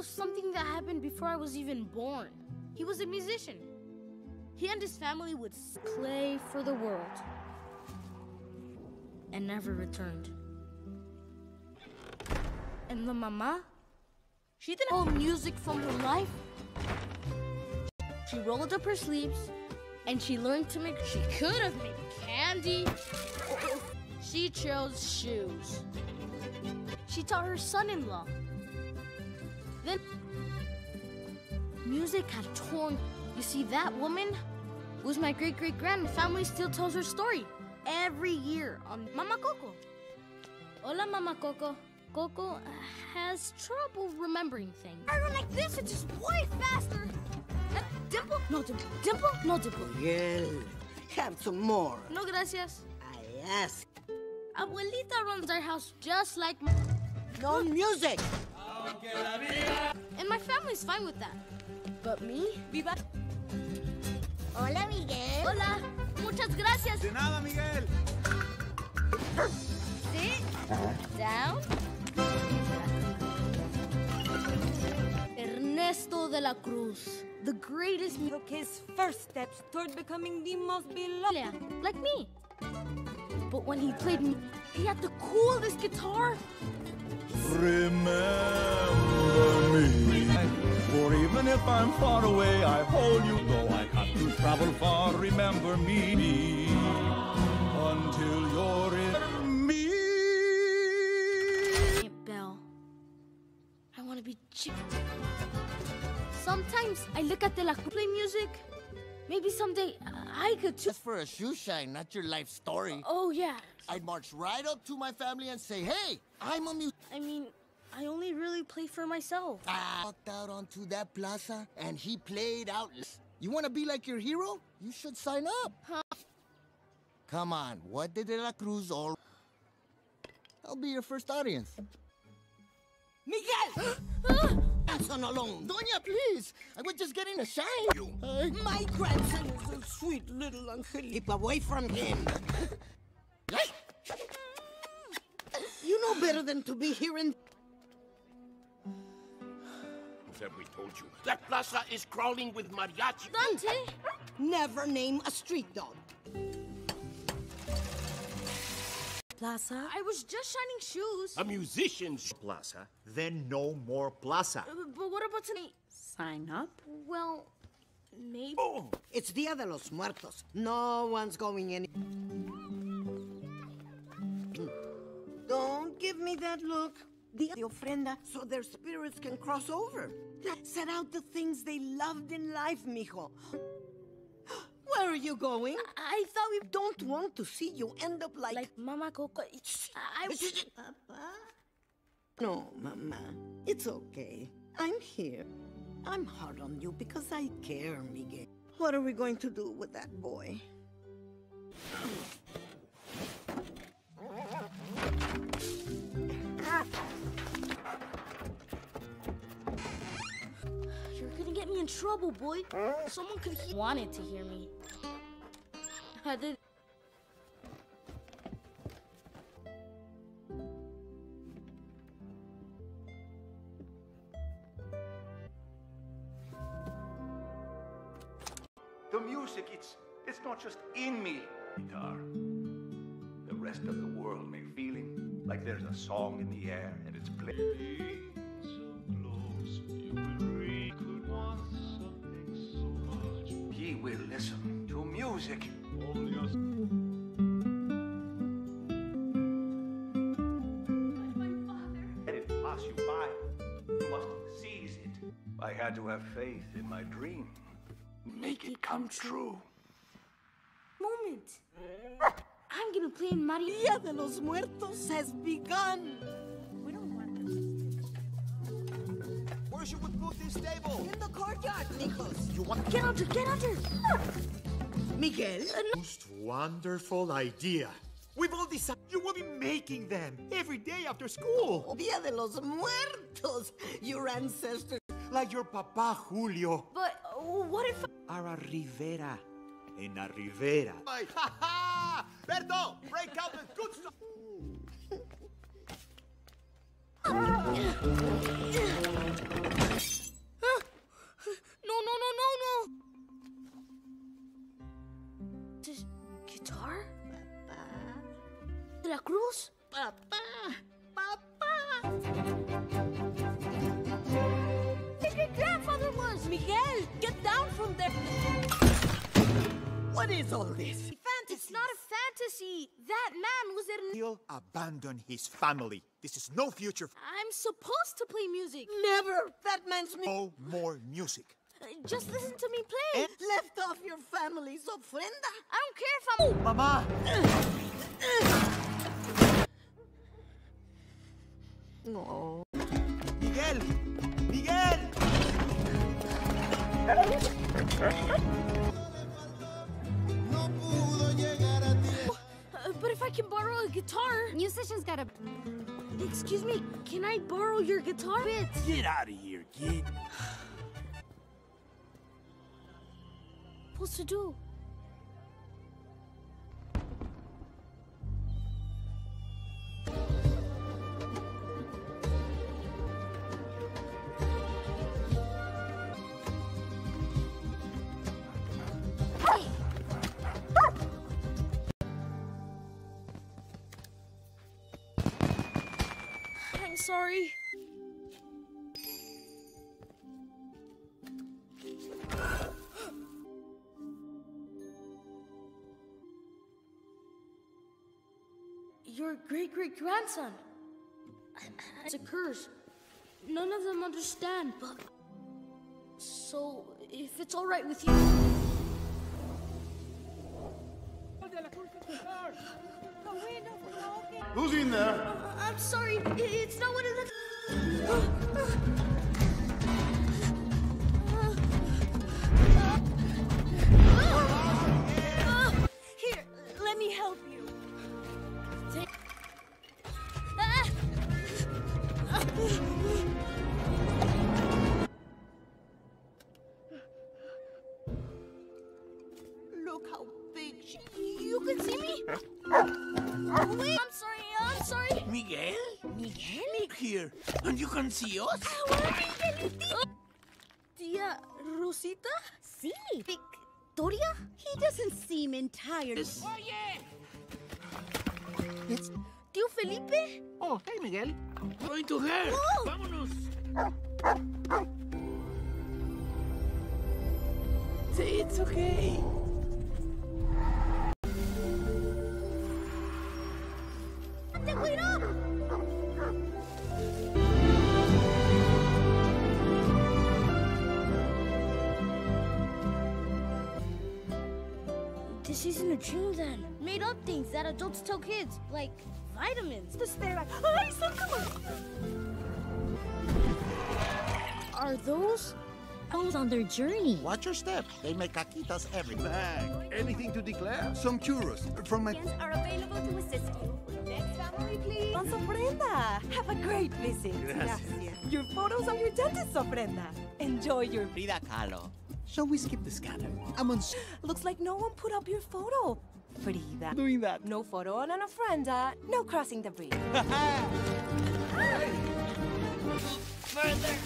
of something that happened before I was even born. He was a musician. He and his family would play for the world and never returned. And the mama, she didn't pull music from her life. She rolled up her sleeves and she learned to make, she could have made candy. She chose shoes. She taught her son-in-law. Then music had torn. You see, that woman was my great-great-grand. Family still tells her story every year on Mama Coco. Hola, Mama Coco. Coco has trouble remembering things. I run like this, it's just way faster. Dimple? No dimple. Dimple? No dimple. Miguel, have some more. No gracias. I ask. Abuelita runs our house just like my... No music. And my family's fine with that. But me? Viva. Hola, Miguel. Hola. Muchas gracias. De nada, Miguel. Sit. Down. Ernesto de la Cruz. The greatest... Took his first steps toward becoming the most beloved... Like me. But when he played me, he had the coolest guitar. Remember me, for even if I'm far away, I hold you. Though I have to travel far, remember me, until you're in me. Aunt Belle, I want to be chipped. Sometimes I look at the la play music. Maybe someday I could too. That's for a shoe shine, not your life story. Oh, yeah. I'd march right up to my family and say, hey, I'm a musician. I mean, I only really play for myself. I walked out onto that plaza, and he played out. You want to be like your hero? You should sign up. Huh? Come on, what did De La Cruz all... I'll be your first audience. Miguel! Son alone. Doña, please. I was just getting a shine. My grandson was a sweet little angel. Keep away from him. You know better than to be here in... Then we told you. That plaza is crawling with mariachi. Dante! Never name a street dog. Plaza? I was just shining shoes. A musician's plaza? Then no more plaza. But what about tonight? Sign up? Well, maybe. Oh. It's Dia de los Muertos. No one's going in. Don't give me that look. The ofrenda, so their spirits can cross over. Set out the things they loved in life, mijo. Where are you going? I thought we don't want to see you end up like... Like Mama Coco. Papa? No, Mama. It's okay. I'm here. I'm hard on you because I care, Miguel. What are we going to do with that boy? You're gonna get me in trouble, boy. Someone could hear... Wanted to hear me. I did. The music, it's not just in me. Guitar. The rest of the world may feeling like there's a song in the air and it's playing. He will listen to music. Let it pass you by. You must seize it. I had to have faith in my dream. Make it come true. Moment. I'm gonna play in Mario. Dia de los Muertos has begun. We don't want this. Worship with food this table. In the courtyard, Nikos. You want to get out there? Get out there. Miguel? Most wonderful idea. We've all decided you will be making them every day after school. Dia de los Muertos, your ancestors. Like your papa, Julio. But what if... Ara Rivera. En la Rivera. Ha ha! Berto, break out the good stuff. This guitar? Papá. De la Cruz? Papá. Papá. His great-grandfather was. Miguel, get down from there. What is all this? It's not a fantasy. That man was Ernesto. He'll abandon his family. This is no future. I'm supposed to play music. Never. That man's music. No more music. Just listen to me play. And left off your family's ofrenda. I don't care if I'm... Oh, Mama! No. Miguel! Miguel! But if I can borrow a guitar... Musicians gotta... Excuse me, can I borrow your guitar bit? Get out of here, kid. What's to do? Sorry. Your great-great-grandson. It's a curse. None of them understand, but... So, if it's all right with you... Who's in there? I'm sorry, it's not what it looks Here, let me help you. Take... Look how big she is. You can see me? Wait. I'm sorry. Miguel? Look here, and you can see us. Tia Rosita? Si. Victoria? He doesn't seem entirely... Yes. It's... Tio Felipe? Oh, hey, Miguel. Going to her. Oh. Vámonos. It's okay. This isn't a dream then. Made up things that adults tell kids, like vitamins. Just they're like, hey, so come on. Are those? Comes on their journey. Watch your step. They make caquitas every bag. Anything to declare? Some churros from my... ...are available to assist you. Next family, please. On ofrenda. Have a great visit. Gracias. Your photos on your dentist ofrenda. Enjoy your... Frida Kahlo. Shall we skip the scanner? I'm on... Looks like no one put up your photo. Frida. Doing that. No photo on an ofrenda. No crossing the bridge. Further.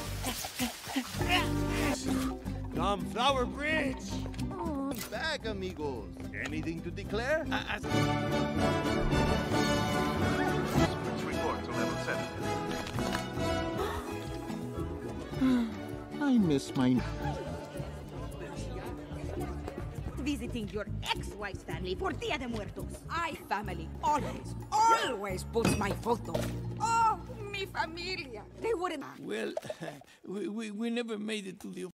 Come, Flower Bridge! Oh. Back, amigos. Anything to declare? Report to level 7. I miss my... Visiting your ex-wife's family for Dia de Muertos. I family always puts my photo. Oh, mi familia. They wouldn't... Well, we never made it to the...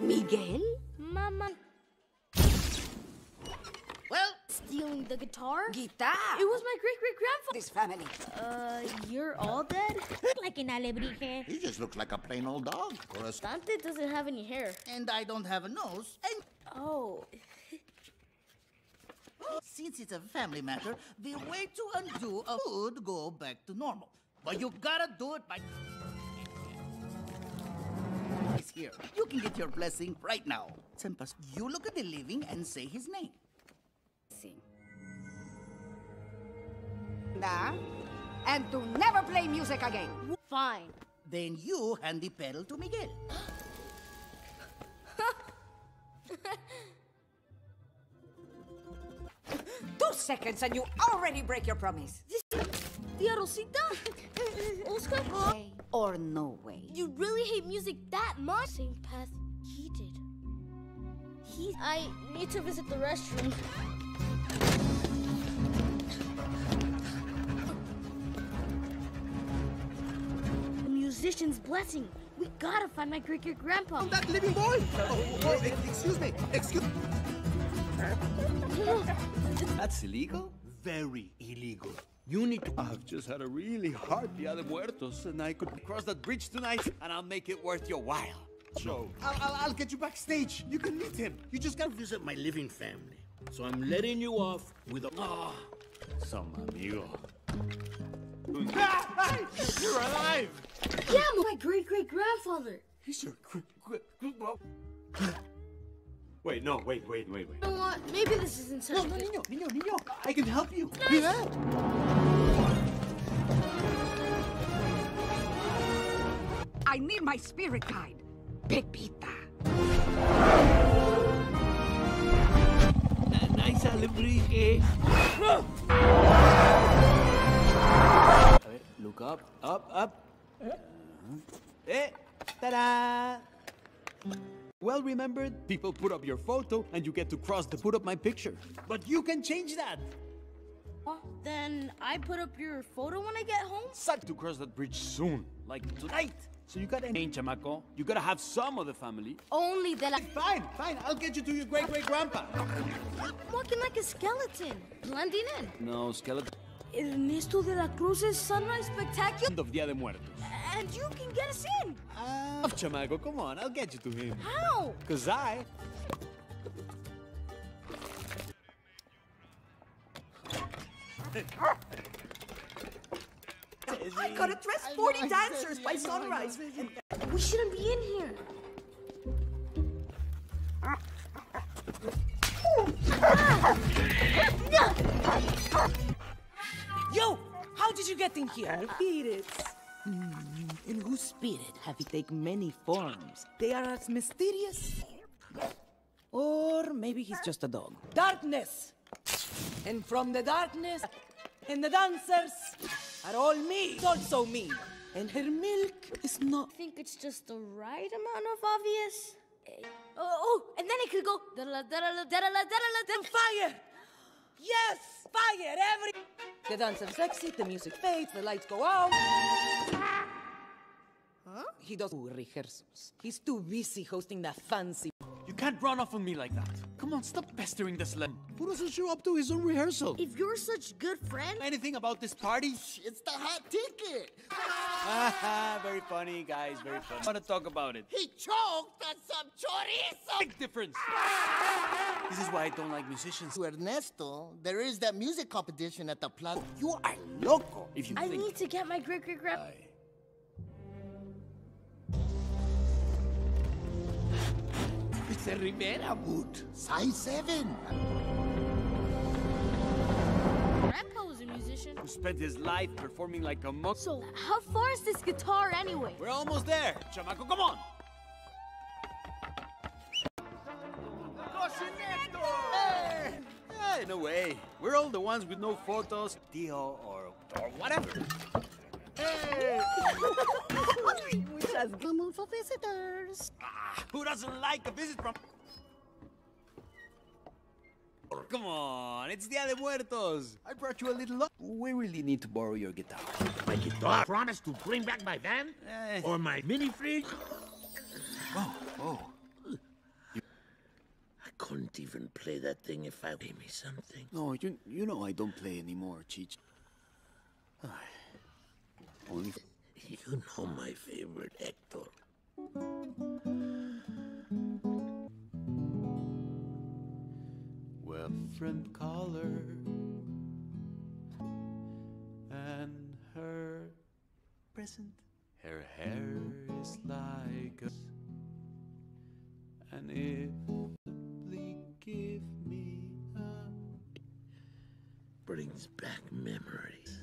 Miguel? Mama. Well, stealing the guitar? Guitar? It was my great-great-grandfather. This family. You're all dead? Like an alebrije. He just looks like a plain old dog. Dante doesn't have any hair. And I don't have a nose. And... Oh. Since it's a family matter, the way to undo a would go back to normal. But you gotta do it by... Here. You can get your blessing right now. Tempas, you look at the living and say his name. Sing. Nah. And to never play music again. Fine. Then you hand the pedal to Miguel. seconds and you already break your promise. Tia Rosita? Oscar? Way or no way. You really hate music that much? Same path he did. I need to visit the restroom. The musician's blessing. We gotta find my great grandpa. Oh, that living boy! Oh, excuse me. That's illegal? Very illegal. You need to... I've just had a really hard Dia de Muertos, and I could cross that bridge tonight, and I'll make it worth your while. So, I'll get you backstage. You can meet him. You just gotta visit my living family. So I'm letting you off with a... Oh, some amigo. You're alive! Yeah, my great-great-grandfather. He's your Wait, no, wait. You know what? Maybe this isn't so. No, niño. I can help you. Nice. I need my spirit guide. Pepita. Nice alebrije. Look up, up. Eh? Ta-da! Well remembered, people put up your photo and you get to cross to put up my picture. But you can change that! Then I put up your photo when I get home? Suck to cross that bridge soon, like tonight! So you gotta change, chamaco. You gotta have some of the family. Only the Fine, I'll get you to your great-great-grandpa. I'm walking like a skeleton, blending in. No, skeleton. Ernesto de la Cruz's sunrise spectacular of Dia de Muertos. And you can get us in. Chamaco, come on, I'll get you to him. How? Cause I gotta dress 40 dancers by sunrise. We shouldn't be in here. Yo, how did you get in here? Spirits. And whose spirit have you take many forms? They are as mysterious. Or maybe he's just a dog. Darkness! And from the darkness, and the dancers are all me. Also me. And her milk is not... I think it's just the right amount of obvious. And then it could go... Then fire! Yes! Fire! The dancers exit, the music fades, the lights go out. Huh? He does rehearsals. He's too busy hosting that fancy... You can't run off on me like that. Come on, stop pestering this lamb. Who doesn't show up to his own rehearsal? If you're such good friends... Anything about this party? It's the hot ticket! Very funny, guys, very funny. I want to talk about it. He choked on some chorizo! Big difference! This is why I don't like musicians. To Ernesto, there is that music competition at the plaza. You are loco if you think... I need to get my great-great-grand... It's a Rivera boot. Size 7. Grandpa was a musician who spent his life performing like a monk. So, how far is this guitar anyway? We're almost there. Chamaco, come on. Hey. Yeah, in a way. We're all the ones with no photos, tío, or whatever. Hey! We just come for visitors. Who doesn't like a visit from... Come on, it's Dia de Muertos. I brought you a little up. We really need to borrow your guitar. My guitar? Promise to bring back my van? Or my mini-fridge? Oh. I couldn't even play that thing if I... Play me something. No, you know I don't play anymore, Cheech. You know my favorite, Hector. Well, friend color and her present. Her hair is like us, and if simply give me up, brings back memories.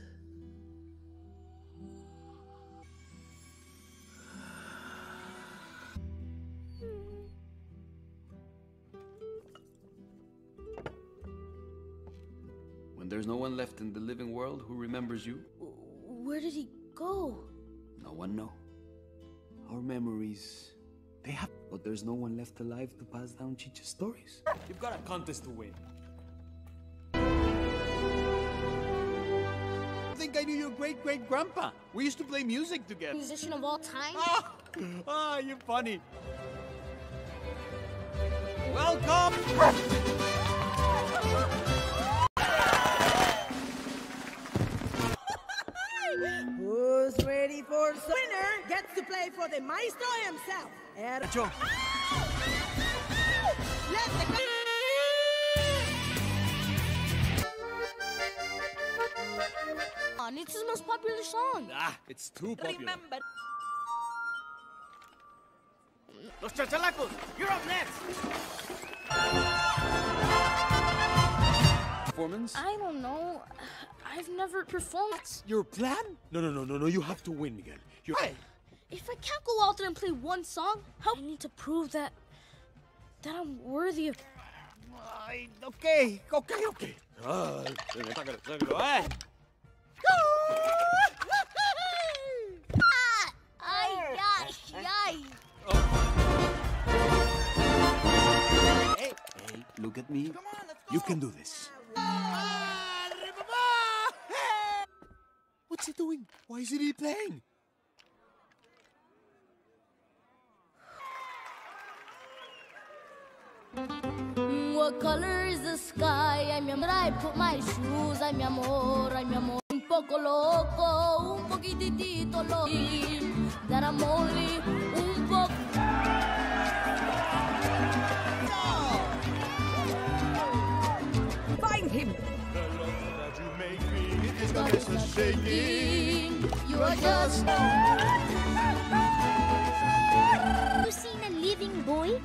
There's no one left in the living world who remembers you. Where did he go? No one knows. Our memories, they have... But there's no one left alive to pass down Chicha's stories. You've got a contest to win. I think I knew your great-great-grandpa. We used to play music together. Musician of all time? Ah, oh, you're funny. Welcome! Winner gets to play for the maestro himself. Ernesto. It's his most popular song. Ah, it's too popular. Remember. Los Chachalacos, you're up next. Performance? I don't know. I've never performed. That's your plan? No, you have to win, Miguel. Hey! If I can't go out there and play one song, how I need to prove that I'm worthy of... Okay. Hey, look at me. Come on, let's go. You can do this. What's he doing? Why is he playing? What color is the sky? Ay, mi amor, I put my shoes. Ay, mi amor, un poco loco, un poquitito loco. That I'm only un poco. No! Find him! It's a shaking. You are just... Have you seen a living boy?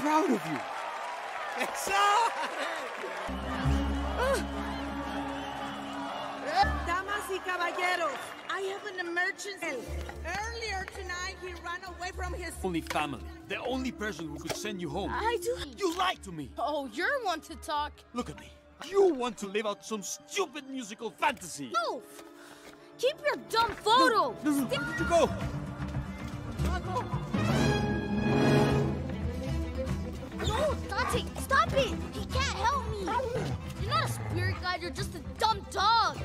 Proud of you. Damas y caballeros, I have an emergency. Earlier tonight, he ran away from his... Only family. The only person who could send you home. I do... You lied to me. Oh, you're one to talk. Look at me. You want to live out some stupid musical fantasy. No. Keep your dumb photo. No, go. No, Dante, stop it. He can't help me. You're not a spirit guide. You're just a dumb dog.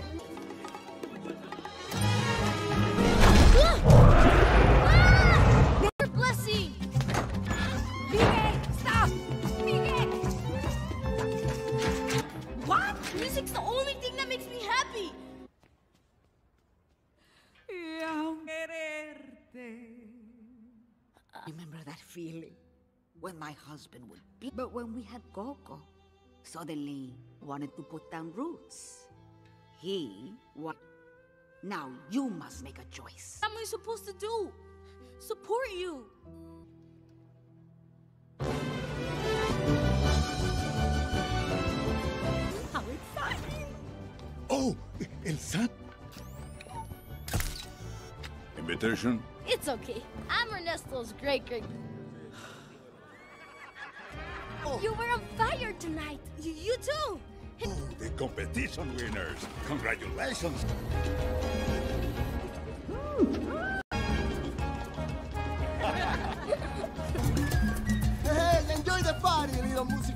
Your blessing! Miguel, stop! Miguel! What? Music's the only thing that makes me happy! Remember that feeling? When my husband would be... But when we had Coco, suddenly wanted to put down roots. He... What? Now you must make a choice. What am I supposed to do? Support you. How exciting! Oh, El San. Invitation? It's okay. I'm Ernesto's great. Oh. You were on fire tonight. You too. Oh, the competition winners! Congratulations! Hey, enjoy the party, little music!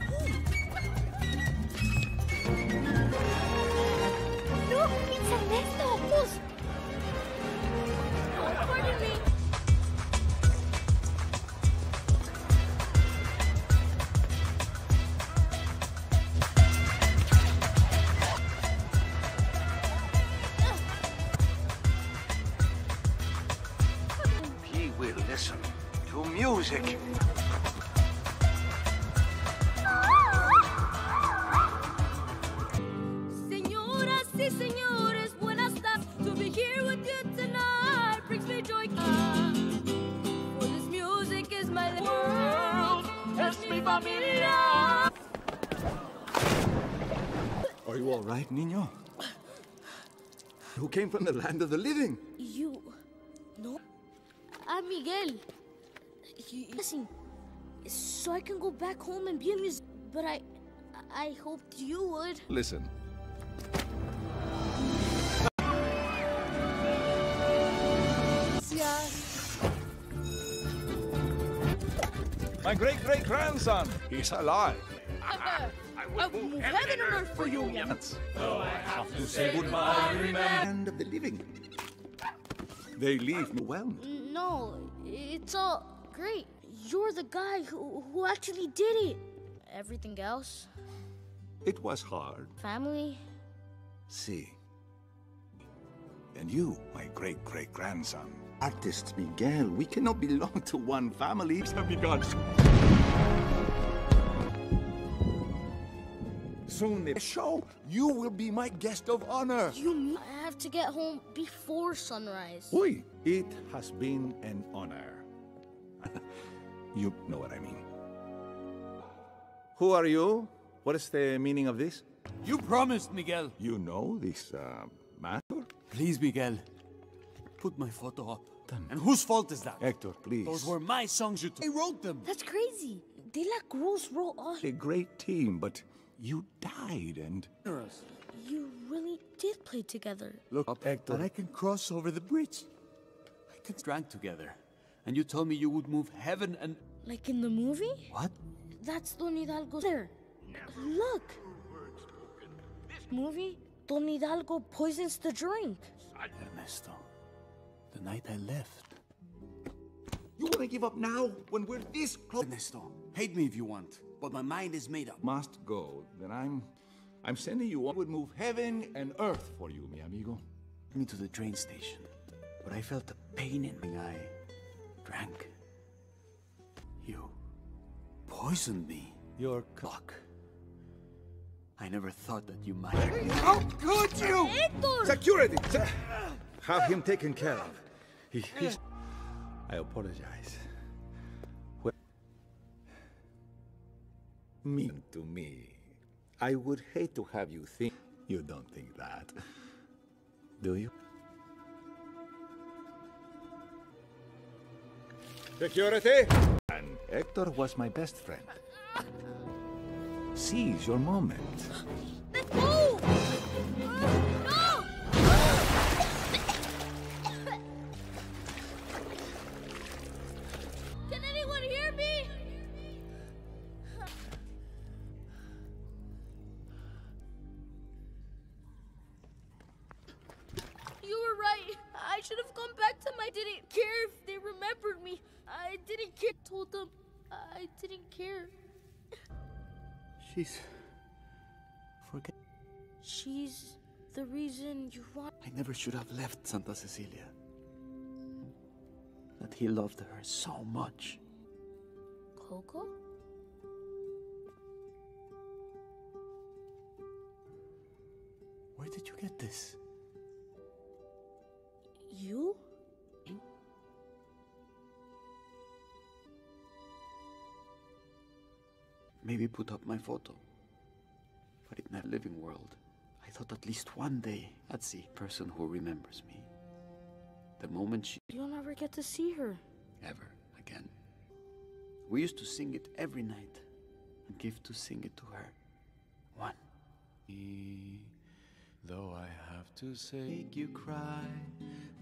No, it's Ernesto! Oh, pardon me! Music. Señoras y señores, buenas tardes. To be here with you tonight brings me joy. For this music is my world. Es mi familia. Are you all right, niño? Who came from the land of the living? You. No. I'm Miguel. Listen, so I can go back home and be a musician. But I hoped you would. Listen. My great-great-grandson, he's alive. I will move heaven and earth for you, yes. Though I have to say goodbye, remember of the living. They leave me well. No, it's all great. You're the guy who actually did it. Everything else? It was hard. Family? See. And you, my great-great-grandson. Artists, Miguel, we cannot belong to one family. Have begun. Soon the show, you will be my guest of honor. You have to get home before sunrise. Oui, it has been an honor. You know what I mean. Who are you? What is the meaning of this? You promised, Miguel. You know this matter? Please, Miguel, put my photo up. And whose fault is that? Hector, please. Those were my songs you took. I wrote them. That's crazy. De la Cruz wrote all... A great team, but you died and... You really did play together. Look up, Hector. And I can cross over the bridge. I can drink together. And you told me you would move heaven and... Like in the movie? What? That's Don Hidalgo there. Never. Look. This movie, Don Hidalgo poisons the drink. Ernesto. The night I left. You want to give up now when we're this close? Ernesto, hate me if you want, but my mind is made up. Must go. Then I'm sending you on. I would move heaven and earth for you, mi amigo. Me to the train station, but I felt the pain in my eye. Drank. You poisoned me. Your cock. I never thought that you might. How could you? Hector! Security! Have him taken care of. He's... I apologize. Well, mean to me. I would hate to have you think... You don't think that, do you? Security! And Hector was my best friend. Seize your moment. Let's go! No! Can anyone hear me? You were right. I should have gone back to my... I didn't care if they remembered me. I didn't care. I told them I didn't care. She's... forget... She's the reason you want... I never should have left Santa Cecilia. That he loved her so much. Coco? Where did you get this? You? Maybe put up my photo. But in that living world, I thought at least one day I'd see a person who remembers me. The moment she... You'll never get to see her. Ever again. We used to sing it every night and give to sing it to her. One. Though I have to say, make you cry,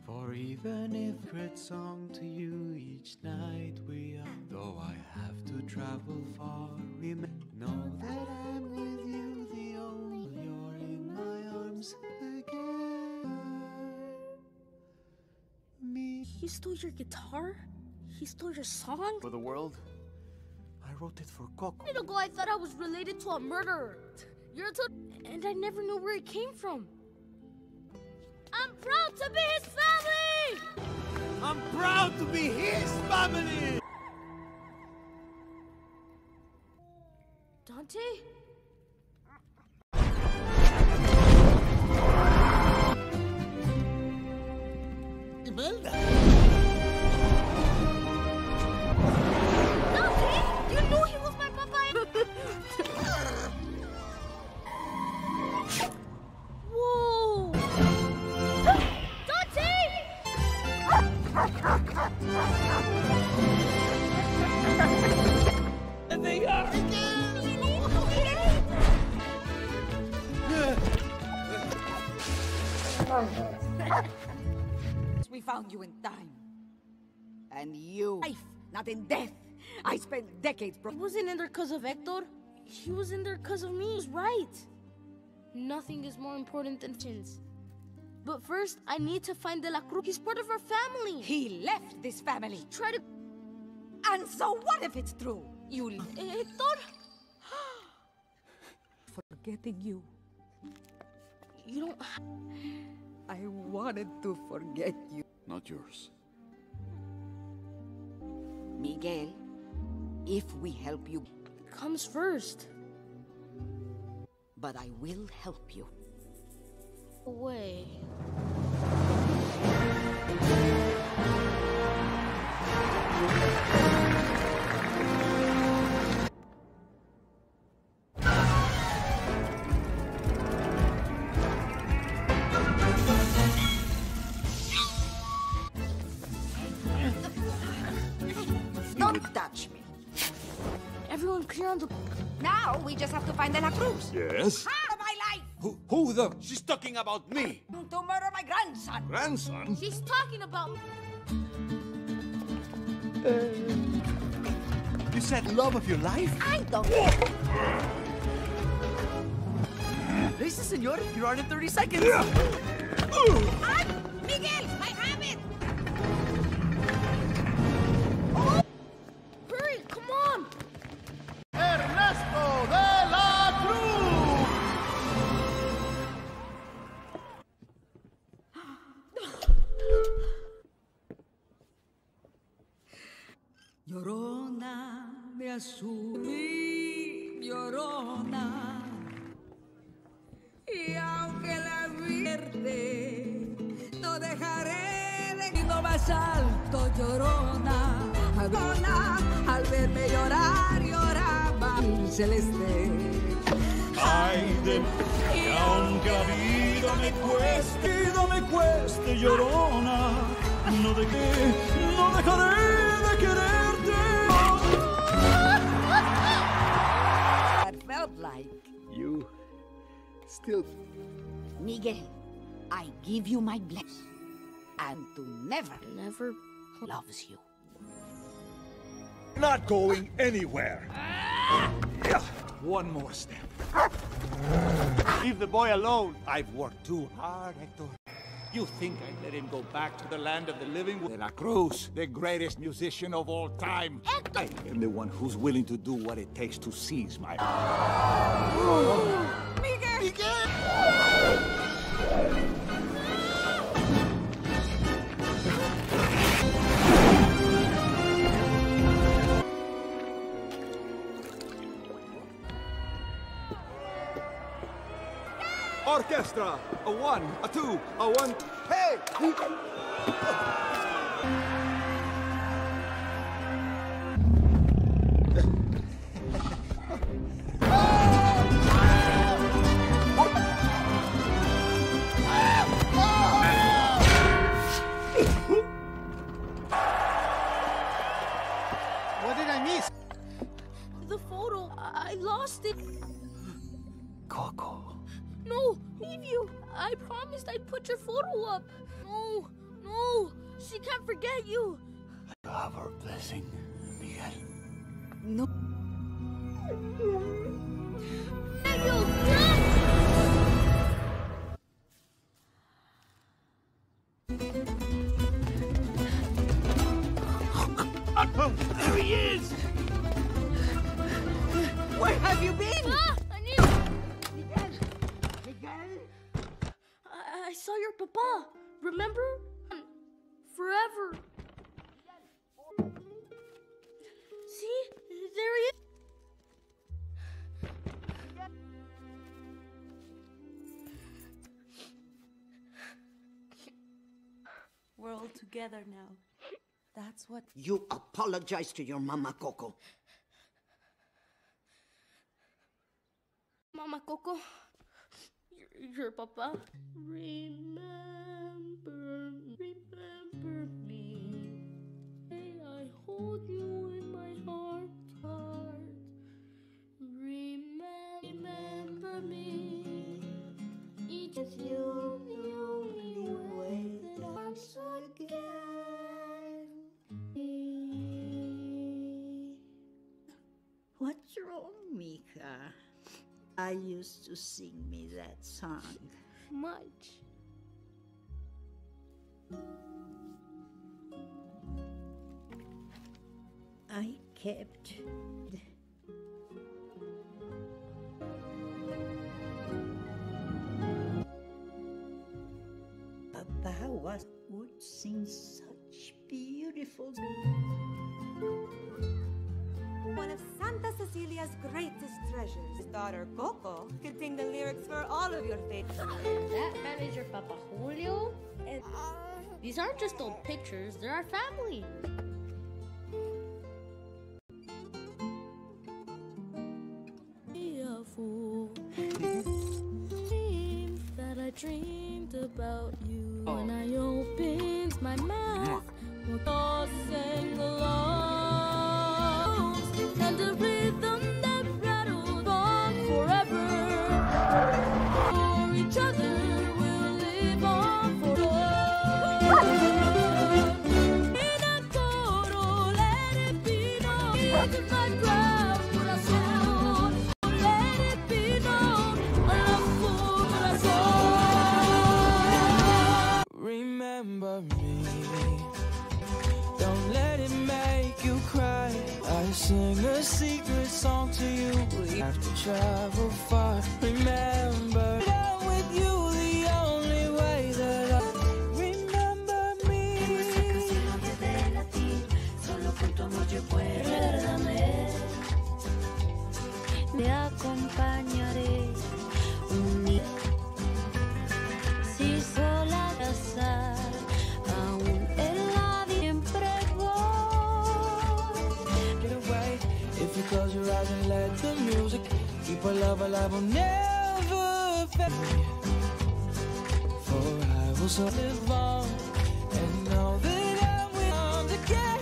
for even if great song to you each night we are. Though I have to travel far, remember, know that I'm with you, the only you're in my arms again. Me. He stole your guitar? He stole your song? For the world? I wrote it for Coco. A minute ago I thought I was related to a murderer. You're and I never knew where it came from. I'm proud to be his family! I'm proud to be his family! Dante? Imelda? Dante? You knew he was my papa! Whoa! Dante! found you in time. And you... Life, not in death. I spent decades... He wasn't in there because of Hector. He was in there because of me. He was right. Nothing is more important than chins. But first, I need to find De La Cruz. He's part of our family. He left this family. He tried to... And so what if it's true? You... Hector? Forgetting you. You don't... I wanted to forget you. Not yours. Miguel, if we help you... It comes first. But I will help you. Away. Don't touch me. Everyone clear on the... Now we just have to find De La Cruz. Yes? Ah! Who the... She's talking about me! To murder my grandson! Grandson? She's talking about... You said love of your life? I don't... Listen, senor, you're on in 30 seconds! Yeah. I'm... Miguel! I have it! Oh. Hurry, come on! Ernesto de la Cruz! Llorona, me asumí, llorona, y aunque la vierte, no dejaré de ir más alto, llorona, llorona, al verme llorar, lloraba el celeste. Ay, de mí, aunque la vida me cueste, llorona, no dejé, no dejaré de querer. Like you still, Miguel, I give you my blessing, and to never loves you. Not going anywhere. One more step. Leave the boy alone. I've worked too hard, Hector. You think I'd let him go back to the land of the living? De La Cruz, the greatest musician of all time. Hector! I am the one who's willing to do what it takes to seize my... Miguel! Orchestra, a one, a two, a one. Hey! What did I miss? The photo. I lost it. Coco. No, leave you. I promised I'd put your photo up. No, no, she can't forget you. I have her blessing, Miguel. No. Miguel, no! There he is! Where have you been? Ah! I saw your papa, remember? Forever. See? There he is. We're all together now. That's what... You apologize to your Mama Coco. Mama Coco? Your papa? Remember me. May I hold you in my heart. Remember me. Each of you, the only way that I'm so good. mija. I used to sing me that song. Much. I kept Papa would sing such beautiful. One of Santa Cecilia's greatest treasures. His daughter Coco could sing the lyrics for all of your favorites. That manager Papa Julio. And these aren't just old pictures, they're our family. Be a fool. Dream that I dreamed about you. When I opened my mouth, we'll all sing along. And the rhythm that rattled on forever. For each other, we'll live on forever. In a coro, let it be known. Remember me, don't let it make you cry. I sing a secret song to you. We have to travel far. Remember, I'm with you the only way that I remember me. Me acompañaré. Close your eyes and let the music keep our love alive. Will never fade. For I will so live on and know that I'm with on the game.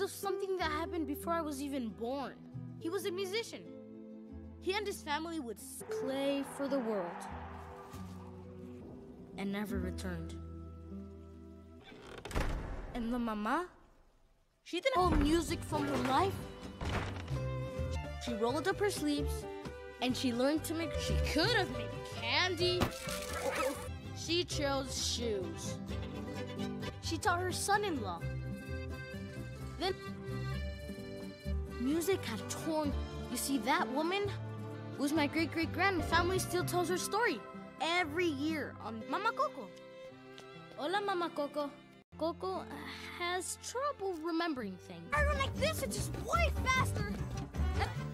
Remember something that happened before I was even born. He was a musician. He and his family would play for the world and never returned. And the mama, She didn't hold music from her life. She rolled up her sleeves, and she learned to make. She could have made candy. She chose shoes. She taught her son-in-law. Then music had torn. You see, that woman was my great-great-grand. Family still tells her story every year on Mama Coco. Hola, Mama Coco. Coco has trouble remembering things. I run like this, it's just way faster.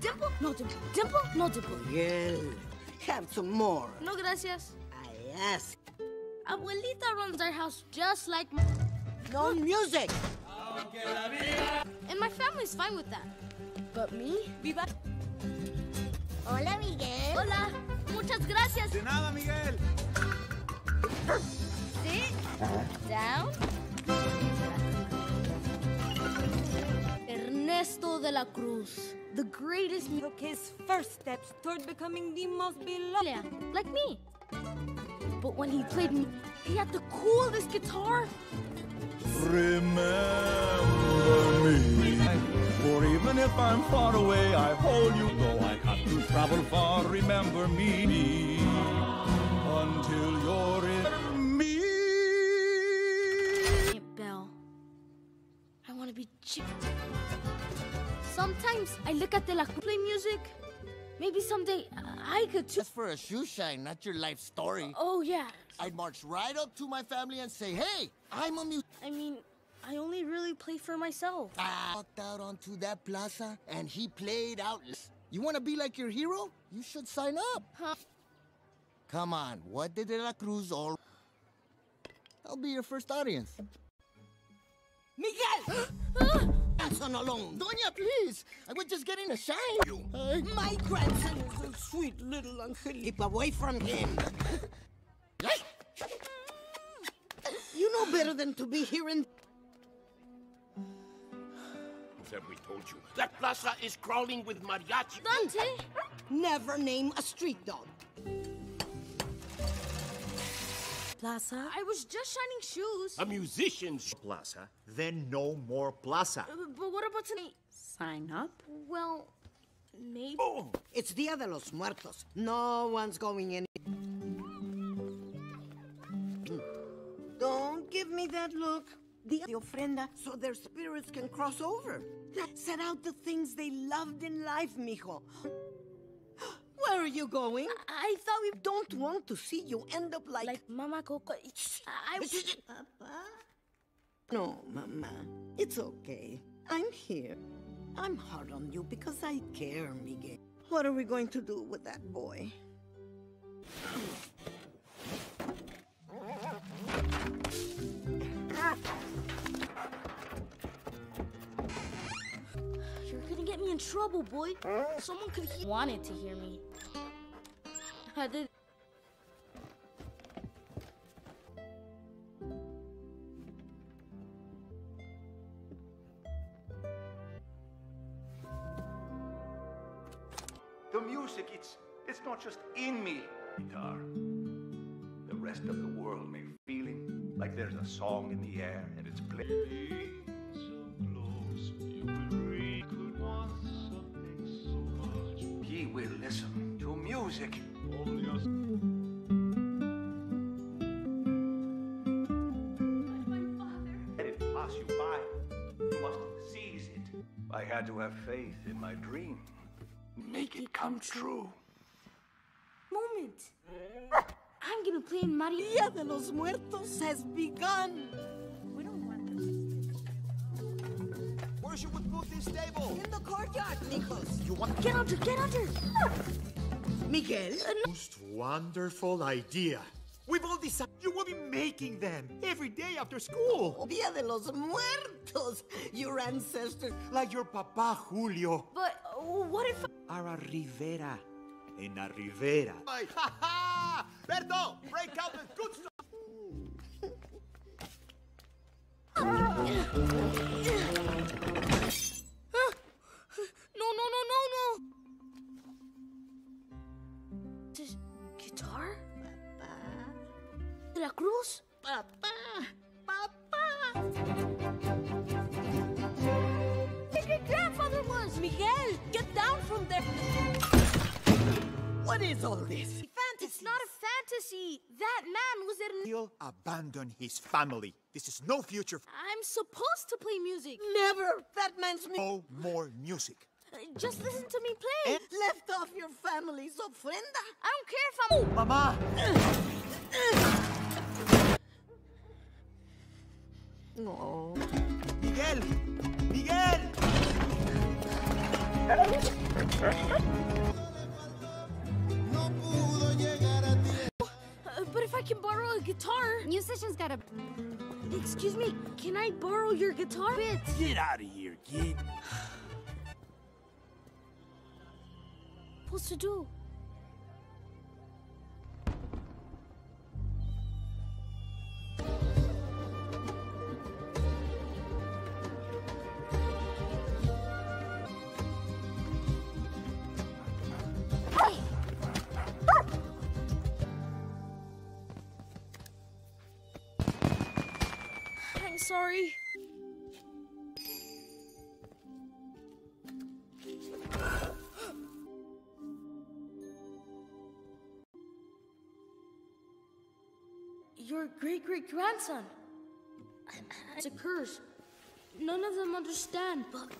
Dimple? No dimple. Dimple? No dimple. Miguel, have some more. No gracias. I ask. Abuelita runs our house just like my... No music! And my family's fine with that. But me? Viva. Hola, Miguel. Hola. Muchas gracias. De nada, Miguel. Sit. Down. Ernesto de la Cruz. The greatest... Took his first steps toward becoming the most beloved... Like me. But when he played me, he had the coolest guitar. Remember me. For even if I'm far away, I hold you. Though I have to travel far, remember me. Until you're in me. Aunt Belle. I want to be chick. Sometimes I look at the play music. Maybe someday I could too. That's for a shoe shine, not your life story. Oh, yeah. I'd march right up to my family and say, hey, I'm a mute. I mean, I only really play for myself. I walked out onto that plaza and he played out. You want to be like your hero? You should sign up. Huh? Come on, what did De La Cruz all... I'll be your first audience. Miguel! Grandson alone. Doña, please. I was just getting a shine. My grandson is a sweet little uncle. Keep away from him. You know better than to be here in... Then we told you. That plaza is crawling with mariachi. Dante! Never name a street dog. Plaza? I was just shining shoes. A musician's plaza? Then no more plaza. But what about tonight? Sign up? Well, maybe. Oh, it's Dia de los Muertos. No one's going in. Don't give me that look. The ofrenda, so their spirits can cross over. Set out the things they loved in life, mijo. Where are you going? I thought we don't want to see you end up like... Like Mama Coco. Papa? No, Mama. It's okay. I'm here. I'm hard on you because I care, Miguel. What are we going to do with that boy? Get me in trouble, boy. Someone could hear. Wanted to hear me. I did. The music, it's not just in me. Guitar. The rest of the world may feel like there's a song in the air and it's playing. Listen to music. Let it pass you by. You must seize it. I had to have faith in my dream. Make it come true. Moment. I'm gonna play in Maria de los Muertos has begun. We don't want this. Worship with both this table. In the courtyard, Nikos. You want? Get under! Get under! Miguel, most wonderful idea. We've all decided you will be making them every day after school. Dia de los Muertos, your ancestors, like your papa Julio. But what if? Are a Rivera, en a Rivera. Ha ha! Berto, break out the good stuff. No. Guitar? Papa. De la Cruz? Papa. Papa. is all this? Fantasy. It's not a fantasy. That man was Ernesto. He'll abandon his family. This is no future. I'm supposed to play music. Never. That man's music. No more music. Just listen to me play. And left off your family's ofrenda. I don't care if I'm... Oh, Mama! No. Miguel! Miguel! But if I can borrow a guitar... Musicians gotta... Excuse me, can I borrow your guitar? Bit? Get out of here, kid. What's to do? I'm sorry. Your great-great-grandson. It's a curse. None of them understand, but...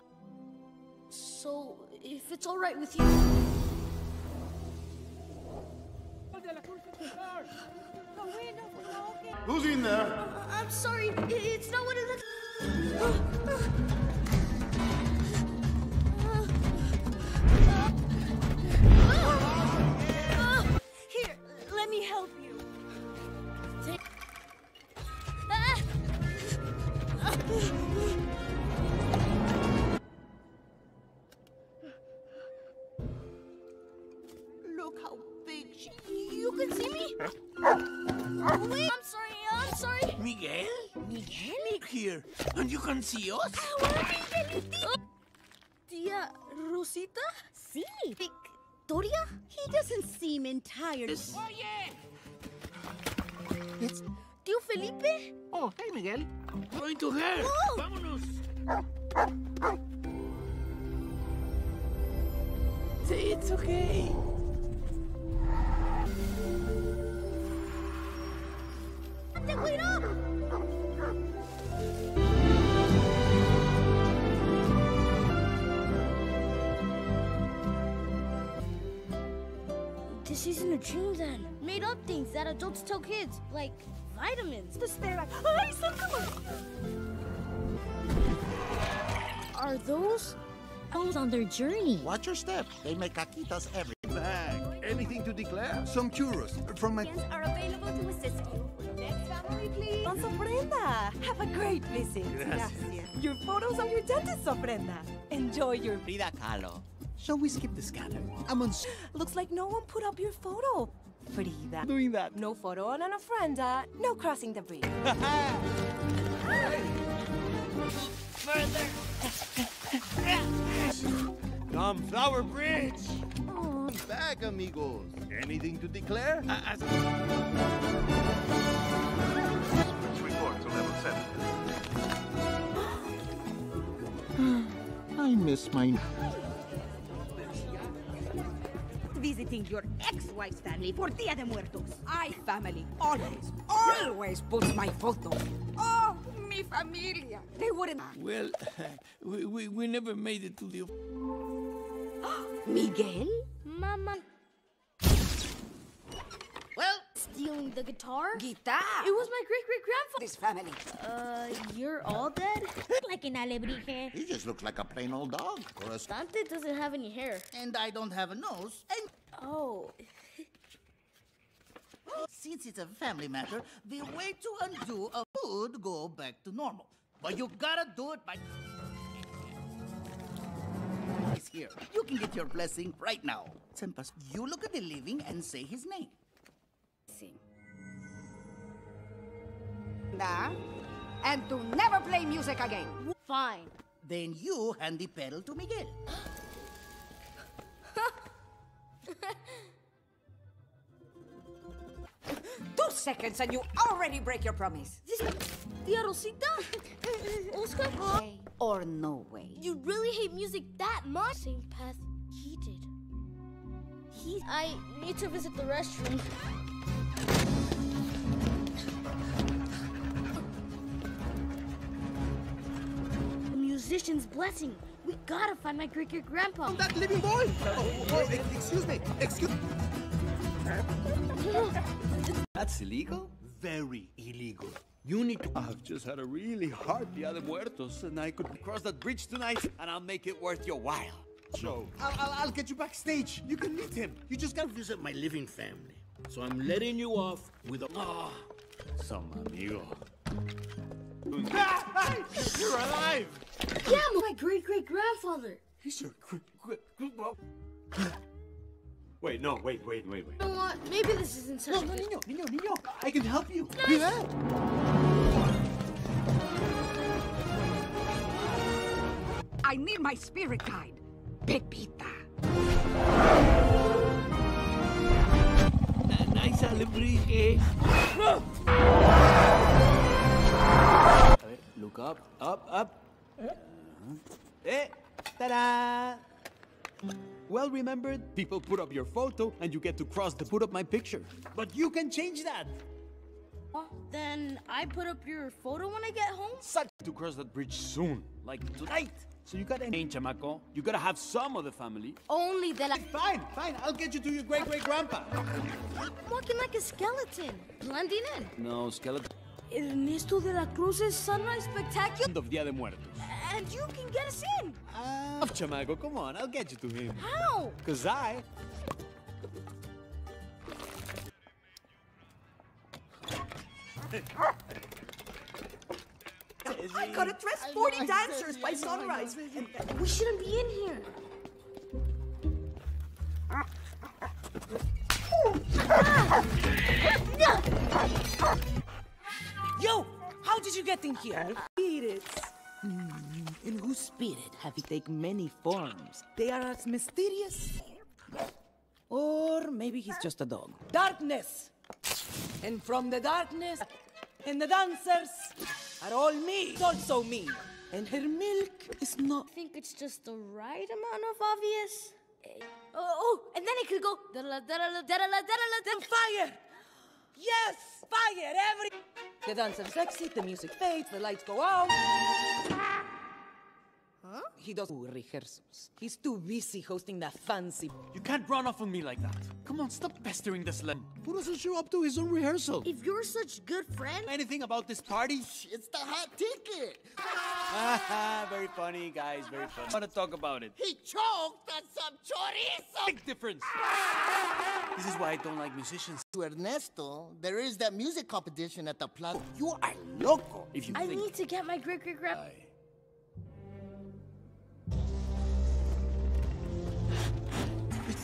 So, if it's all right with you... Who's in there? I'm sorry, it's not what it looks... Here, let me help you. Look how big she is. You can see me? Wait. I'm sorry. Miguel? Miguel? Look here, and you can see us. Tia Rosita? Si. Victoria? He doesn't seem entirely... Oye! It's... Tio Felipe? Oh, hey, Miguel. I'm going to her. Whoa. Vámonos. It's okay. ¡Te cuido! This isn't a dream then. Made up things that adults tell kids, like vitamins. The stare at. Oh, he's so cool. Are those elves on their journey? Watch your step. They make caquitas every bag. Anything to declare? Some churros from my. Are available to assist you. Next family, please. Don Ofrenda. Have a great visit. Gracias. Your photos are your dentist's ofrenda. Enjoy your Frida Kahlo. Shall we skip the scanner? Looks like no one put up your photo. Frida. Doing that. No photo on an ofrenda. No crossing the bridge. Further. Come, Flower Bridge. Oh. Back, amigos. Anything to declare? Report to level 7. I miss my... Visiting your ex-wife's family for Dia de Muertos. I family always puts my photo. Oh, mi familia. They wouldn't... Well, we never made it to the... Miguel? Mama... Well... Stealing the guitar? Guitar? It was my great-great-grandfather. This family. You're all dead? Like an alebrije. You just look like a plain old dog. Dante doesn't have any hair. And I don't have a nose. And... Oh. Since it's a family matter, the way to undo a would go back to normal. But you gotta do it by... It's here. You can get your blessing right now. Tempas. You look at the living and say his name. And to never play music again. Fine. Then you hand the pedal to Miguel. Two seconds and you already break your promise. Tia Rosita? Oscar? Way or no way. You really hate music that much? Same path he did. keys. I need to visit the restroom. The musician's blessing. We gotta find my Greek grandpa. I'm that living boy. Oh, excuse me. Excuse me. That's illegal? Very illegal. You need to... I've just had a really hard Dia de Muertos, and I could cross that bridge tonight, and I'll make it worth your while. So, I'll get you backstage. You can meet him. You just gotta visit my living family. So I'm letting you off with a... Ah, some amigo. You're alive! Yeah, my great-great-grandfather. He's your great... Wait, no, wait. You know what? Maybe this isn't so good. No, niño, I can help you. Nice. Yeah. I need my spirit guide, Pepita. A nice alebrije. No! Look up. Eh, ta-da! Well remembered, people put up your photo and you get to cross to put up my picture. But you can change that! Then I put up your photo when I get home? Such to cross that bridge soon, like tonight! So you gotta name, chamaco. You gotta have some of the family. Only the la- Fine, I'll get you to your great-great-grandpa. Walking like a skeleton, blending in. No, skeleton. Ernesto de la Cruz's sunrise spectacular of Dia de Muertos. And you can get us in. Chamaco, come on, I'll get you to him. How? Cause I... I gotta dress 40 dancers by sunrise. We shouldn't be in here. Yo, how did you get in here? Spirits. In whose spirit have you taken many forms? They are as mysterious. Or maybe he's just a dog. Darkness! And from the darkness, and the dancers are all me. It's also me. And her milk is not... I think it's just the right amount of obvious. Oh, and then it could go... Fire! Yes! Fire! Every... The dancers exit, the music fades, the lights go out. Huh? He doesn't do rehearsals. He's too busy hosting that fancy... You can't run off on me like that. Come on, stop pestering this lem. Who doesn't show up to his own rehearsal? If you're such good friend... Anything about this party? It's the hot ticket! Very funny, guys, very funny. I want to talk about it. He choked on some chorizo! Big difference! This is why I don't like musicians. To Ernesto, there is that music competition at the plaza. Oh, you are loco! If you I think... need to get my great-great-grandpa...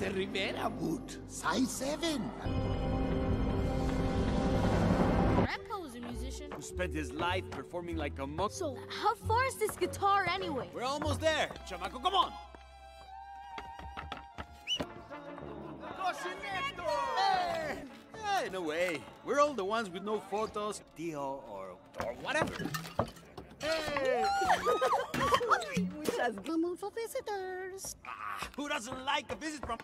The Rivera wood, size 7. Grandpa was a musician who spent his life performing like a monk. So, how far is this guitar anyway? We're almost there. Chamaco, come on. Hey, no way. We're all the ones with no photos, tío, or whatever. Hey! We just come on for visitors. Who doesn't like a visit from...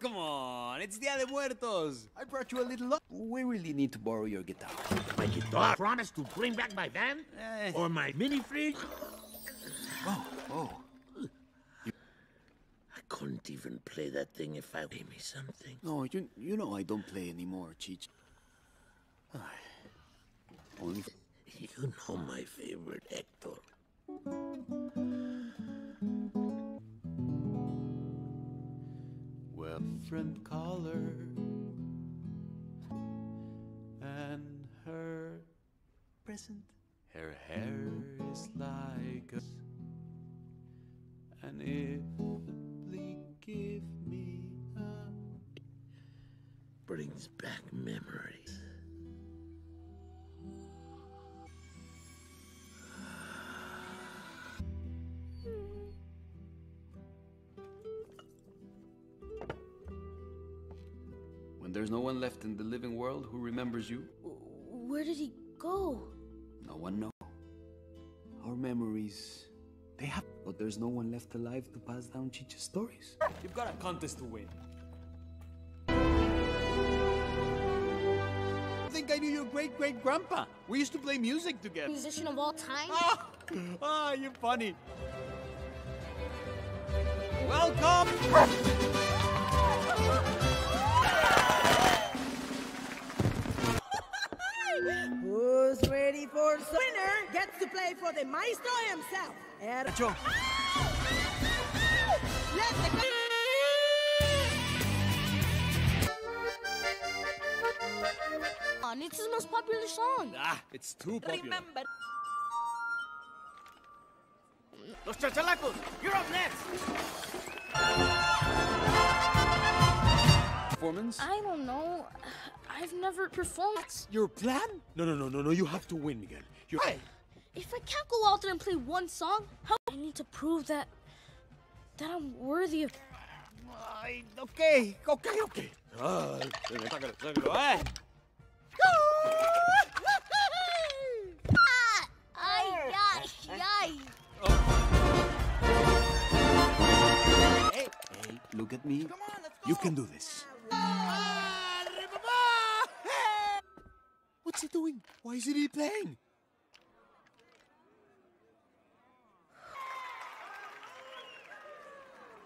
Come on, it's Dia de Muertos. I brought you a little up. We really need to borrow your guitar. My guitar? Promise to bring back my van? Or my mini fridge? Oh. I couldn't even play that thing if I... Play me something. No, you know I don't play anymore, Cheech. Only you know my favorite, Hector. Well, different color and her present. Her hair is like us, and if the bleak give me up, brings back memories. There's no one left in the living world who remembers you. Where did he go? No one knows. Our memories They have, but there's no one left alive to pass down Chicha's stories. You've got a contest to win. I think I knew your great-great-grandpa. We used to play music together. Musician of all time? Ah, you're funny. Welcome! Who's ready for the winner gets to play for the maestro himself. Ernesto. Let the it's his most popular song. Ah, it's too popular. Remember. Los Chachalacos, you're up next. Performance? I don't know. I've never performed. That's your plan? No. You have to win, Miguel. Hey. If I can't go out there and play one song, how I need to prove that I'm worthy of. Okay. Hey, look at me. Come on, let's go. You can do this. What's he doing? Why isn't he playing?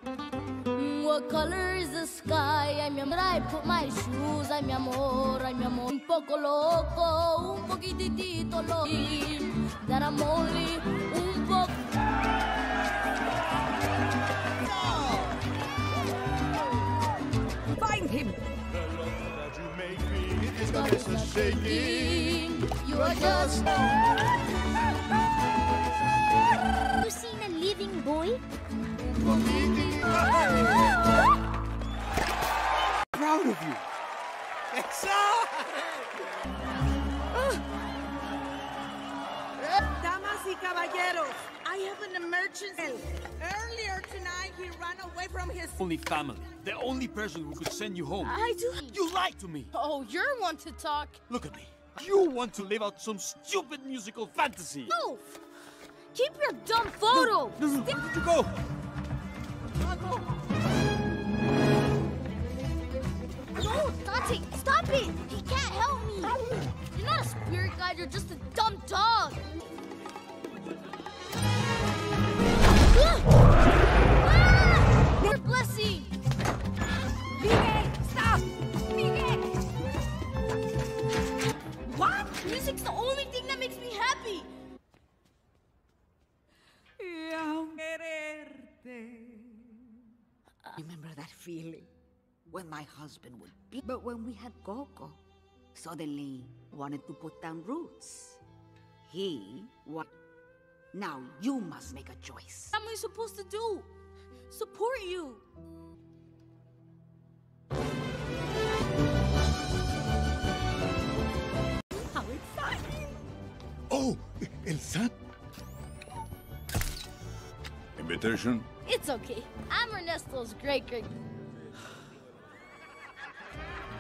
What color is the sky? I'm your I put my shoes. I'm your amor. Un poco loco, un poquitito loco. That I'm only un poco. No. Find him. The love that you make me is the best shaking. You are just. You seen a living boy? Proud of you. Damas y caballeros, I have an emergency. Earlier tonight, he ran away from his only family, the only person who could send you home. I do. You lied to me. Oh, you're one to talk. Look at me. You want to live out some stupid musical fantasy. No. Keep your dumb photo. No. Where did you go? No, Dante, stop it! He can't help me! You're not a spirit guide, you're just a dumb dog! Your blessing! Miguel, stop! Miguel! What? Music's the only thing that makes me happy! Remember that feeling when my husband would be, but when we had Coco, suddenly wanted to put down roots. He what? Now you must make a choice. What am I supposed to do? Support you. How exciting! Oh, El Sat. Invitation. It's okay. I'm Ernesto's great.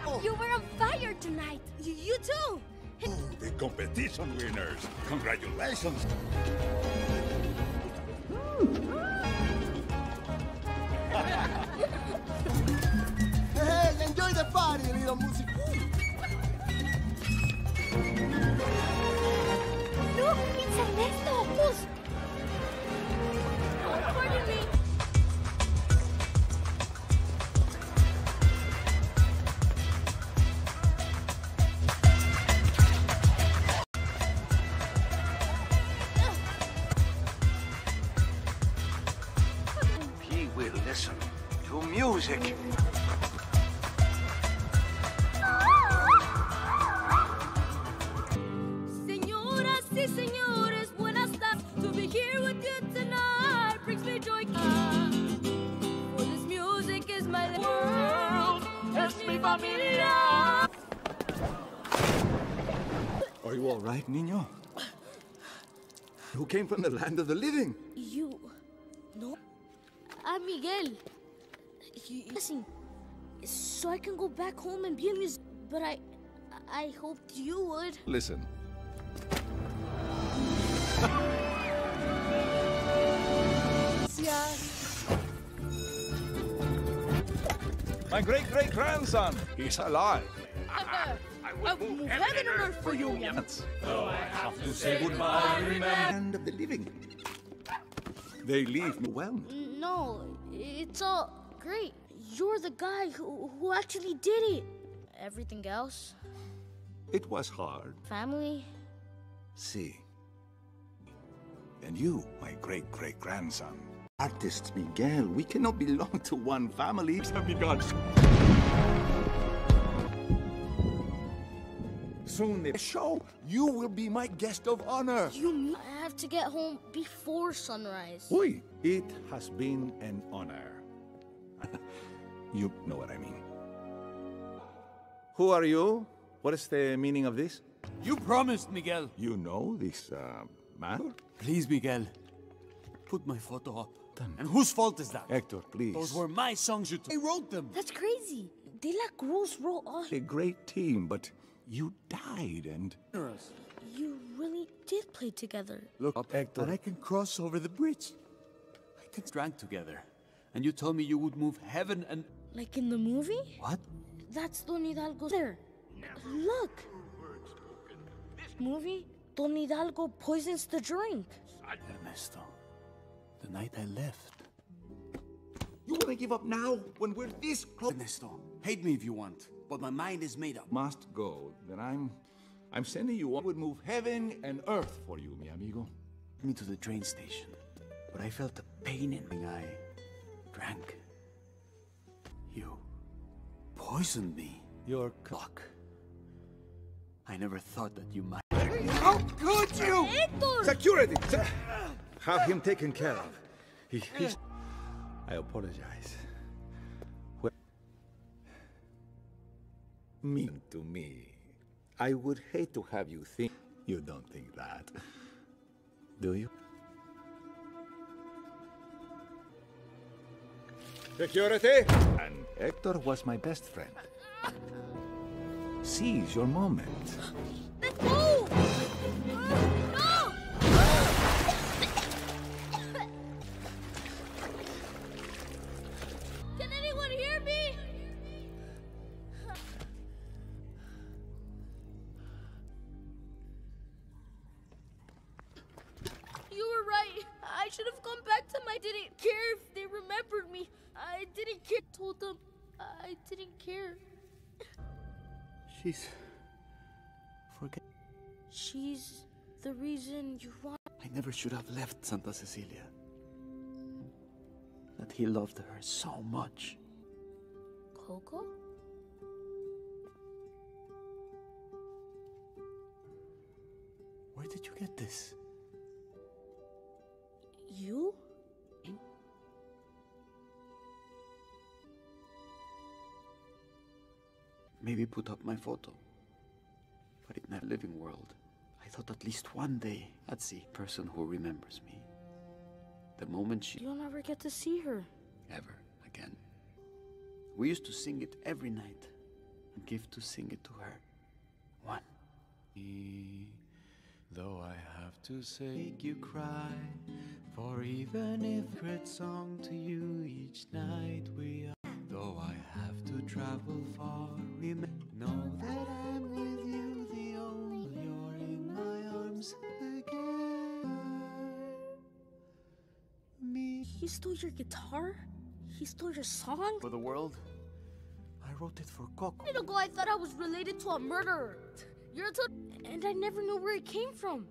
Oh. You were on fire tonight. You too. Oh, the competition winners. Congratulations. Hey, enjoy the party, little music. Look, it's Ernesto. Pardon me. He will listen to music. Are you all right, Niño? Who came from the land of the living? You. No. I'm Miguel. Listen, so I can go back home and be a musician. But I hoped you would. Listen. My great-great-grandson. He's alive. I will move heaven and earth for you once. Though I have to say goodbye, remember. Land of the living. They leave me well. No, it's all great. You're the guy who actually did it. Everything else? It was hard. Family? See. And you, my great-great-grandson. Artists, Miguel, we cannot belong to one family. Have begun. Soon the show. You will be my guest of honor. I have to get home before sunrise. Oui, it has been an honor. You know what I mean. Who are you? What is the meaning of this? You promised, Miguel. You know this man? Please, Miguel, put my photo up. Dante. And whose fault is that? Hector, please. Those were my songs you took. I wrote them. That's crazy. De la Cruz wrote all. A great team, but you died and... You really did play together. Look up, Hector. And I can cross over the bridge. I can drink together. And you told me you would move heaven and... Like in the movie? What? That's Don Hidalgo there. Never. Look. This movie, Don Hidalgo poisons the drink. Ernesto, the night I left. You want to give up now when we're this close? Ernesto, hate me if you want, but my mind is made up. Must go. Then I'm sending you. I would move heaven and earth for you, mi amigo. Me to the train station, but I felt the pain in my eye. Drank. You poisoned me. Your cock. I never thought that you might. How could you? Hector! Security! Have him taken care of. He's... I apologize. Well, mean to me. I would hate to have you think... You don't think that. Do you? Security! And Hector was my best friend. Seize your moment. Let's move! No! Can anyone hear me? You were right. I should have gone back to them. I didn't care if they remembered me. I didn't care. I told them I didn't care. She's... Forget... She's the reason you want... I never should have left Santa Cecilia. That he loved her so much. Coco? Where did you get this? You? Maybe put up my photo. But in that living world, I thought at least one day I'd see a person who remembers me. The moment she... You'll never get to see her. Ever again. We used to sing it every night and give to sing it to her. One. Though I have to say, make you cry, for even if it's song to you each night we are... Though I have to travel far, know that I'm with you, the only you're in my arms again. Me. He stole your guitar? He stole your song? For the world? I wrote it for Coco. A minute ago I thought I was related to a murderer. And I never knew where it came from.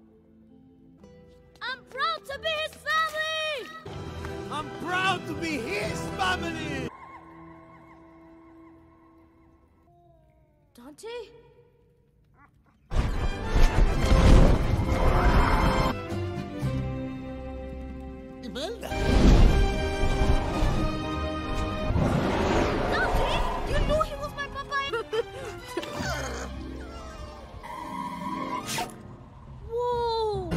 I'm proud to be his family! I'm proud to be his family! Dante? Imelda? Dante? You knew he was my papa! Whoa!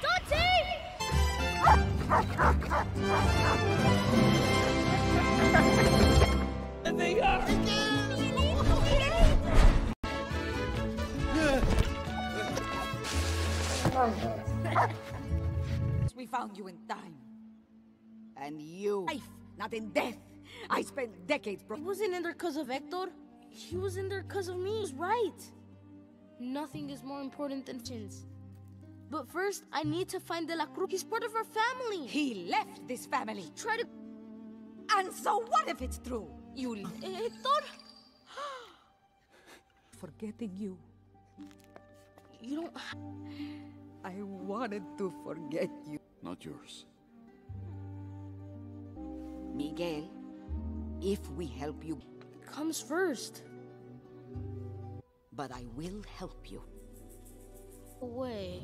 Dante! And they are! We found you in time. And you... Life, not in death. I spent decades, bro. He wasn't in there because of Hector. He was in there because of me. He's right. Nothing is more important than chins. But first, I need to find De La Cruz. He's part of our family. He left this family. He tried to... And so what if it's true? You... Hector? Forgetting you. You don't... I wanted to forget you. Not yours. Miguel, if we help you... It comes first. But I will help you. Away.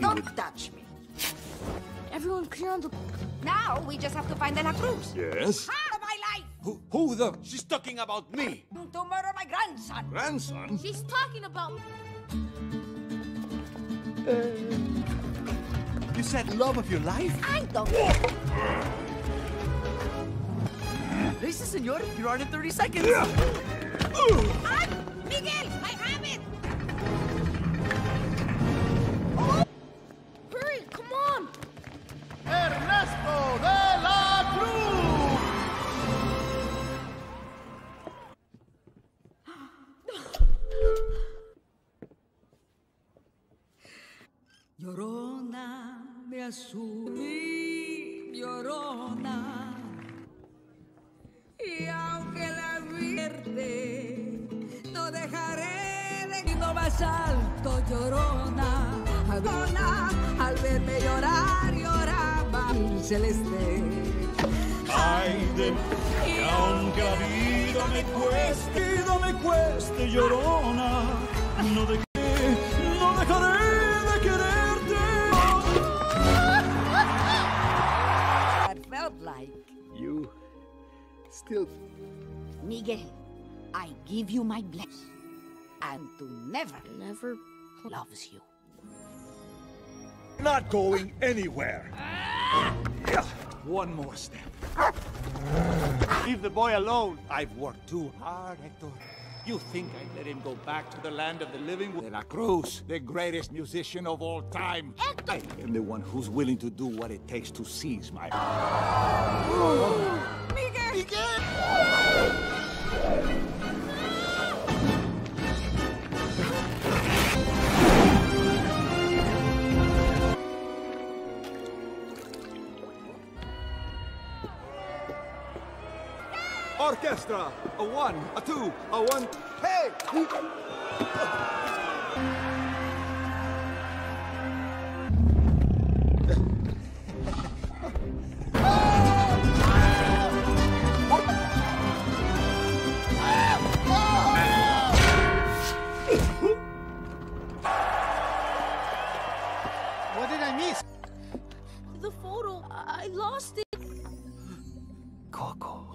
Don't touch me. Everyone clear on the... Now we just have to find De La Cruz. Yes. Who the... She's talking about me. To murder my grandson. Grandson? She's talking about... You said love of your life? I don't... Listen, senor, you're out in 30 seconds. Yeah. Miguel, I have it. Oh. Hurry, come on. Ernesto de la Cruz. Llorona de asumí, llorona, y aunque la vierte, no dejaré de ir más alto, llorona, llorona, al verme llorar, lloraba el celeste. Ay de mí, y aunque la vida me cueste, llorona, no dejaré. You still... Miguel, I give you my blessing. And to never loves you. Not going anywhere. One more step. Leave the boy alone. I've worked too hard, Hector. You think I'd let him go back to the land of the living? De La Cruz, the greatest musician of all time. Hector! I am the one who's willing to do what it takes to seize my... Miguel! Orchestra, a one, a two, a one. Hey! What did I miss? The photo. I lost it. Coco.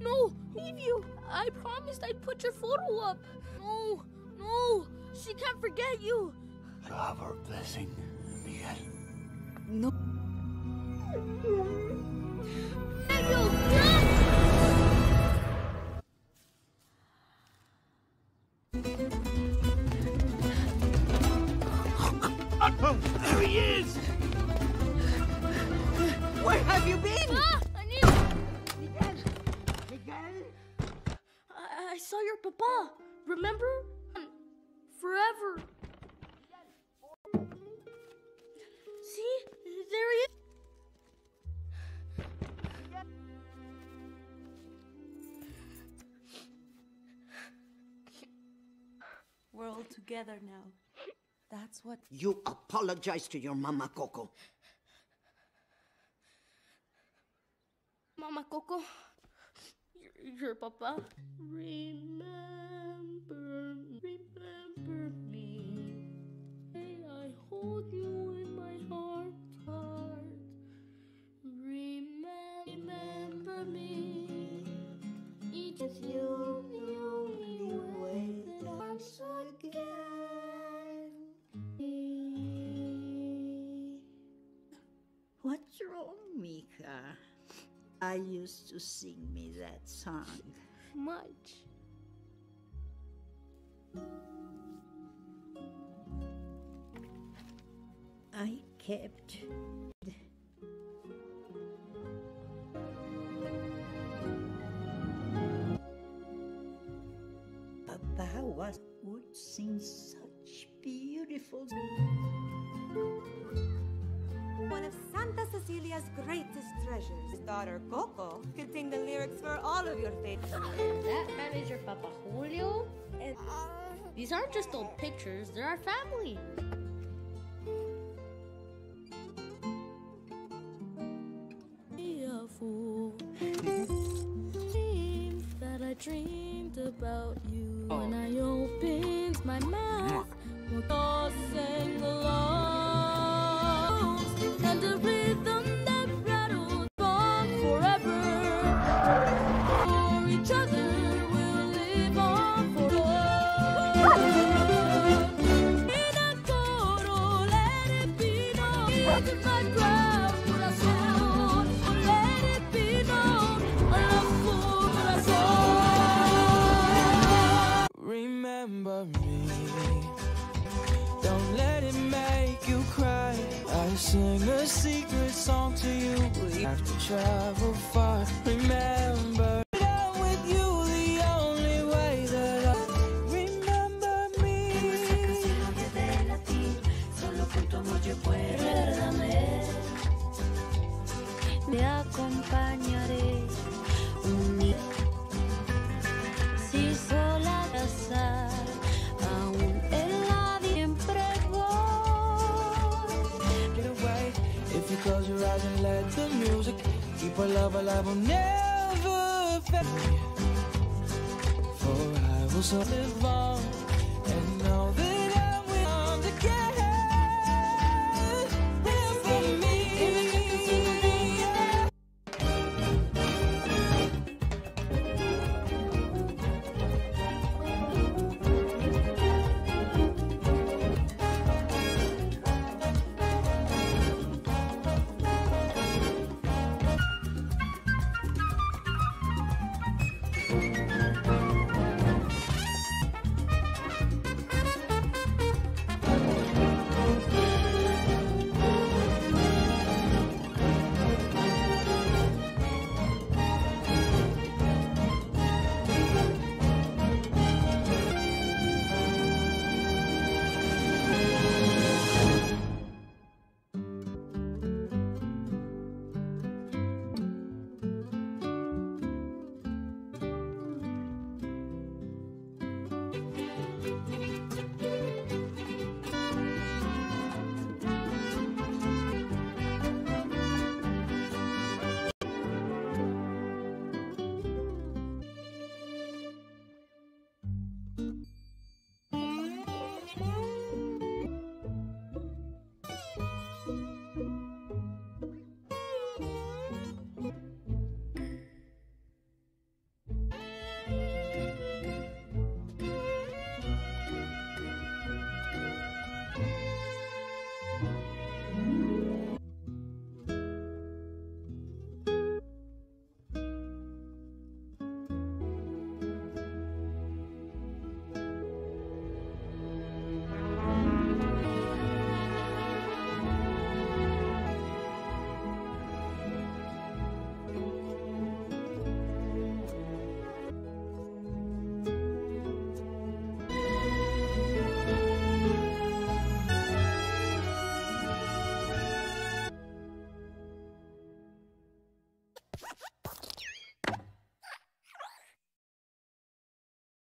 No, leave you. I promised I'd put your photo up. No, no, she can't forget you. I have her blessing, Miguel. No. Miguel, no! There he is! Where have you been? Ah! I saw your papa, remember? Forever. See? There he is. We're all together now. That's what... You apologize to your Mama Coco. Mama Coco? Your papa? Remember me. May I hold you in my heart. Remember me. Each of you knew me with arms again. I used to sing me that song. Much. I kept Papa would sing such beautiful. One of Santa Cecilia's greatest treasures. His daughter Coco could sing the lyrics for all of your favorites. That is your Papa Julio. And these aren't just old pictures, they're our family. That I dreamed about you when I opened my mouth. We'll all sing along, and the rhythm that rattles on forever. For each other we'll live on forever. In a coro, let it be known. In my proud corazón, let it be known. A love corazón. Remember me. Don't let it make you cry. I sing a secret song to you. We have to travel far. Remember that with you the only way that I remember me. Me acompañaré. Si sola casa. If you close your eyes and let the music keep our love alive, we'll never fade. For I will so live on.